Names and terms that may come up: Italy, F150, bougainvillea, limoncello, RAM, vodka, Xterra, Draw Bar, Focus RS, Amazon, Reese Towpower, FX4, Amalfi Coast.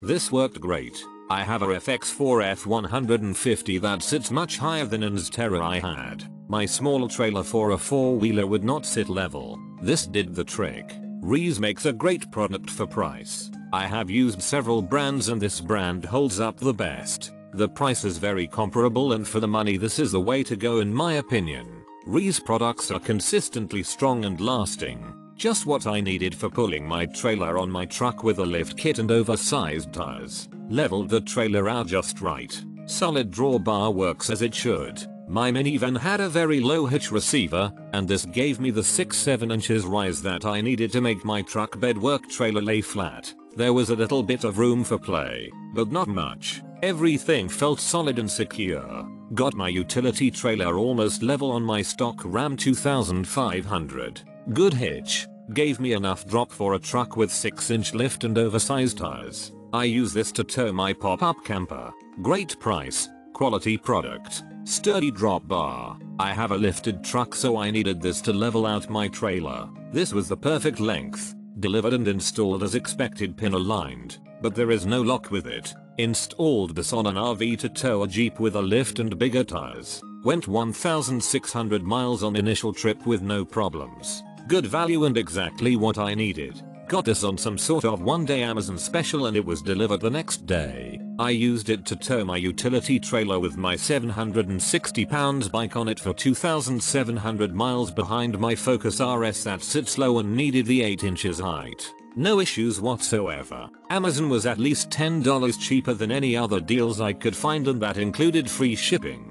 This worked great. I have a FX4 F150 that sits much higher than an Xterra I had. My small trailer for a four-wheeler would not sit level. This did the trick. Reese makes a great product for price. I have used several brands and this brand holds up the best. The price is very comparable and for the money this is the way to go in my opinion. Reese products are consistently strong and lasting. Just what I needed for pulling my trailer on my truck with a lift kit and oversized tires. Leveled the trailer out just right. Solid drawbar works as it should. My minivan had a very low hitch receiver, and this gave me the 6-7 inches rise that I needed to make my truck bed work. Trailer lay flat. There was a little bit of room for play, but not much. Everything felt solid and secure. Got my utility trailer almost level on my stock Ram 2500. Good hitch. Gave me enough drop for a truck with 6-inch lift and oversized tires. I use this to tow my pop-up camper. Great price. Quality product. Sturdy drop bar. I have a lifted truck so I needed this to level out my trailer. This was the perfect length. Delivered and installed as expected, pin aligned. But there is no lock with it. Installed this on an RV to tow a Jeep with a lift and bigger tires. Went 1,600 miles on initial trip with no problems. Good value and exactly what I needed. Got this on some sort of one-day Amazon special and it was delivered the next day. I used it to tow my utility trailer with my 760 pounds bike on it for 2,700 miles behind my Focus RS that sits low and needed the 8 inches height. No issues whatsoever. Amazon was at least $10 cheaper than any other deals I could find and that included free shipping.